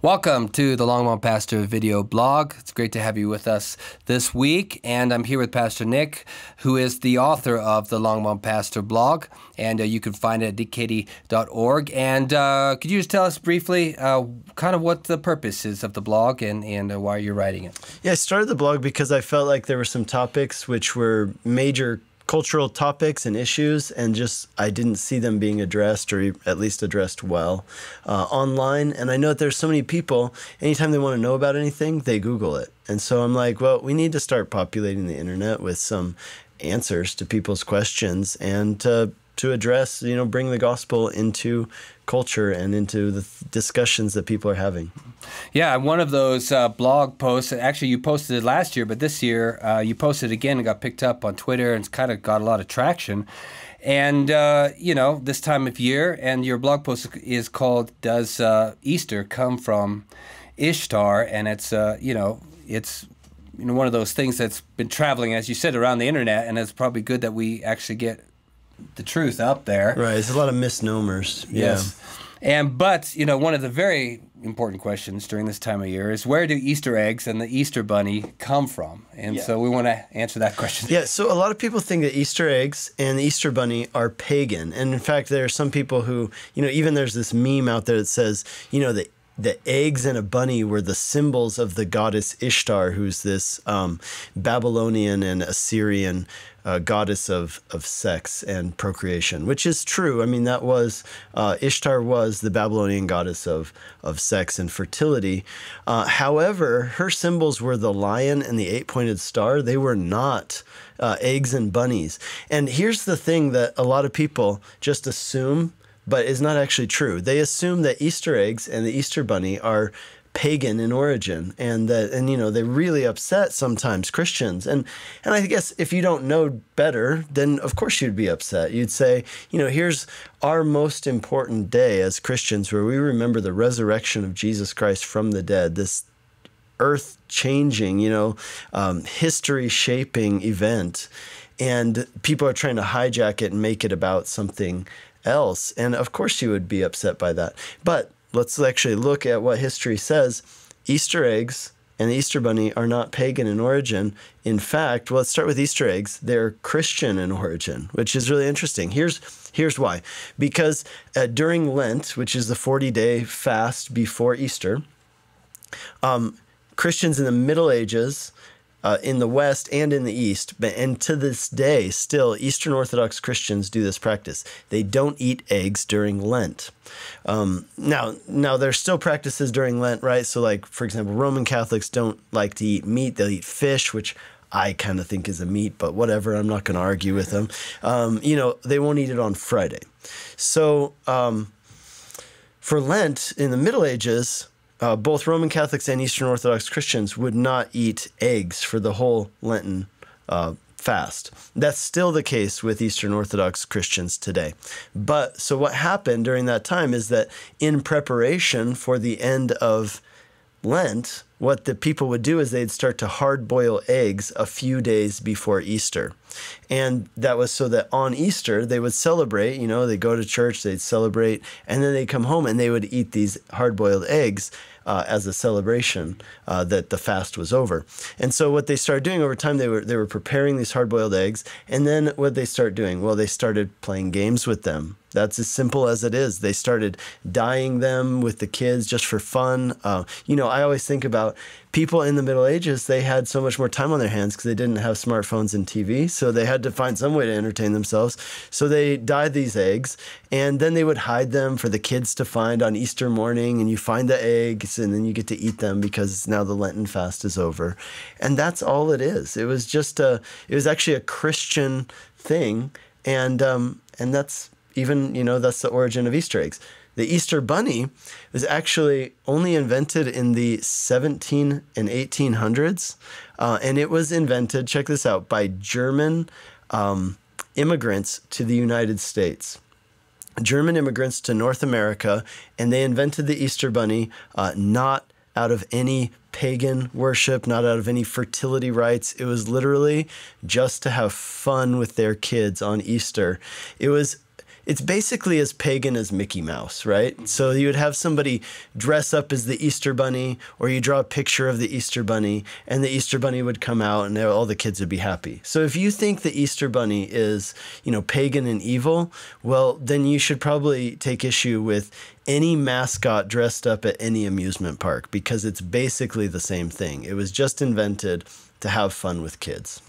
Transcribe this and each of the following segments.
Welcome to the Longmont Pastor video blog. It's great to have you with us this week, and I'm here with Pastor Nick, who is the author of the Longmont Pastor blog, and you can find it at nickcady.org. And could you just tell us briefly kind of what the purpose is of the blog and why you're writing it? Yeah, I started the blog because I felt like there were some topics which were major cultural topics and issues, and just I didn't see them being addressed, or at least addressed well, online. And I know that there's so many people, anytime they want to know about anything, they Google it. And so I'm like, well, we need to start populating the internet with some answers to people's questions, and to address, you know, bring the gospel into culture and into the discussions that people are having. Yeah, one of those blog posts, actually you posted it last year, but this year you posted it again and got picked up on Twitter, and it's kind of got a lot of traction. And, you know, this time of year, and your blog post is called, Does Easter Come From Ishtar? And it's, you know, it's one of those things that's been traveling, as you said, around the internet, and it's probably good that we actually get the truth out there. Right, it's a lot of misnomers. Yes. Yeah. And but, you know, one of the very important questions during this time of year is, where do Easter eggs and the Easter bunny come from? And yeah, so we want to answer that question. Yeah, so a lot of people think that Easter eggs and the Easter bunny are pagan. And in fact, there are some people who, you know, even there's this meme out there that says, you know, that the eggs and a bunny were the symbols of the goddess Ishtar, who's this Babylonian and Assyrian goddess of sex and procreation, which is true. I mean, that was, Ishtar was the Babylonian goddess of sex and fertility. However, her symbols were the lion and the eight-pointed star. They were not eggs and bunnies. And here's the thing that a lot of people just assume, but it's not actually true. They assume that Easter eggs and the Easter bunny are pagan in origin, and that, and you know, they really upset sometimes Christians. And I guess if you don't know better, then of course you'd be upset. You'd say, you know, here's our most important day as Christians, where we remember the resurrection of Jesus Christ from the dead, this earth-changing, you know, history-shaping event. And people are trying to hijack it and make it about something else. And of course you would be upset by that. But let's actually look at what history says. Easter eggs and the Easter bunny are not pagan in origin. In fact, well, let's start with Easter eggs. They're Christian in origin, which is really interesting. Here's why. Because during Lent, which is the 40-day fast before Easter, Christians in the Middle Ages, in the West and in the East, and to this day, still, Eastern Orthodox Christians do this practice. They don't eat eggs during Lent. Now there's still practices during Lent, right? So, like, for example, Roman Catholics don't like to eat meat. They'll eat fish, which I kind of think is a meat, but whatever. I'm not going to argue with them. You know, they won't eat it on Friday. So, for Lent in the Middle Ages, both Roman Catholics and Eastern Orthodox Christians would not eat eggs for the whole Lenten fast. That's still the case with Eastern Orthodox Christians today. But so what happened during that time is that in preparation for the end of Lent, what the people would do is they'd start to hard-boil eggs a few days before Easter. And that was so that on Easter, they would celebrate, you know, they'd go to church, they'd celebrate, and then they'd come home and they would eat these hard-boiled eggs as a celebration that the fast was over. And so what they started doing over time, they were preparing these hard-boiled eggs, and then what they start doing? Well, they started playing games with them. That's as simple as it is. They started dyeing them with the kids just for fun. You know, I always think about people in the Middle Ages. They had so much more time on their hands because they didn't have smartphones and TV, so they had to find some way to entertain themselves. So they dyed these eggs, and then they would hide them for the kids to find on Easter morning, and you find the eggs, and then you get to eat them because now the Lenten fast is over. And that's all it is. It was just it was actually a Christian thing, and that's even, you know, that's the origin of Easter eggs. The Easter bunny was actually only invented in the 1700s and 1800s, and it was invented, check this out, by German immigrants to the United States. German immigrants to North America, and they invented the Easter bunny not out of any pagan worship, not out of any fertility rites. It was literally just to have fun with their kids on Easter. It was it's basically as pagan as Mickey Mouse, right? So you would have somebody dress up as the Easter Bunny, or you draw a picture of the Easter Bunny, and the Easter Bunny would come out and all the kids would be happy. So if you think the Easter Bunny is, you know, pagan and evil, well, then you should probably take issue with any mascot dressed up at any amusement park, because it's basically the same thing. It was just invented to have fun with kids.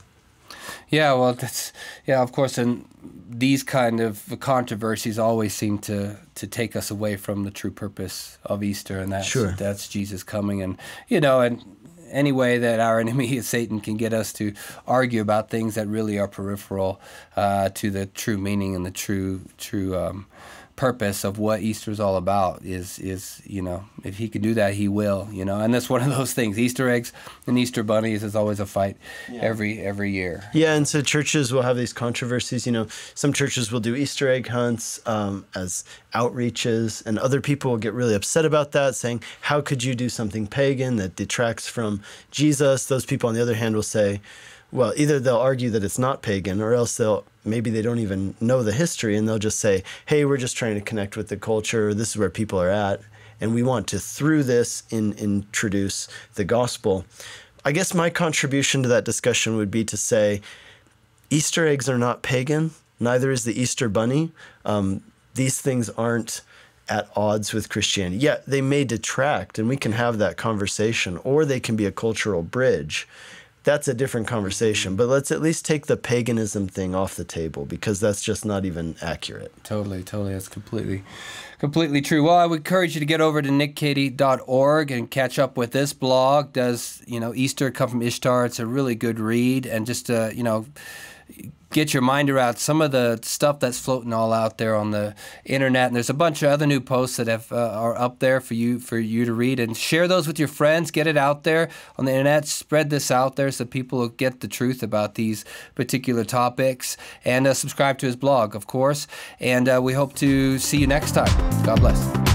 Yeah, well, that's, yeah, of course, and these kind of controversies always seem to take us away from the true purpose of Easter, and that's, sure, that's Jesus coming, and, you know, and any way that our enemy, Satan, can get us to argue about things that really are peripheral to the true meaning and the true purpose of what Easter is all about is, you know, if he can do that, he will, you know. And that's one of those things. Easter eggs and Easter bunnies is always a fight, yeah, every year. Yeah, and so churches will have these controversies. You know, some churches will do Easter egg hunts as outreaches, and other people will get really upset about that, saying, how could you do something pagan that detracts from Jesus? Those people, on the other hand, will say, well, either they'll argue that it's not pagan, or else they'll, maybe they don't even know the history, and they'll just say, hey, we're just trying to connect with the culture. This is where people are at, and we want to, through this, introduce the gospel. I guess my contribution to that discussion would be to say Easter eggs are not pagan. Neither is the Easter Bunny. These things aren't at odds with Christianity. Yeah, they may detract, and we can have that conversation, or they can be a cultural bridge. That's a different conversation, but let's at least take the paganism thing off the table, because that's just not even accurate. Totally, totally. That's completely true. Well, I would encourage you to get over to nickcady.org and catch up with this blog. Does, you know, Easter come from Ishtar? It's a really good read, and just, you know, get your mind around some of the stuff that's floating all out there on the internet. And there's a bunch of other new posts that have, are up there for you to read, and share those with your friends. Get it out there on the internet. Spread this out there so people will get the truth about these particular topics. And subscribe to his blog, of course. And we hope to see you next time. God bless.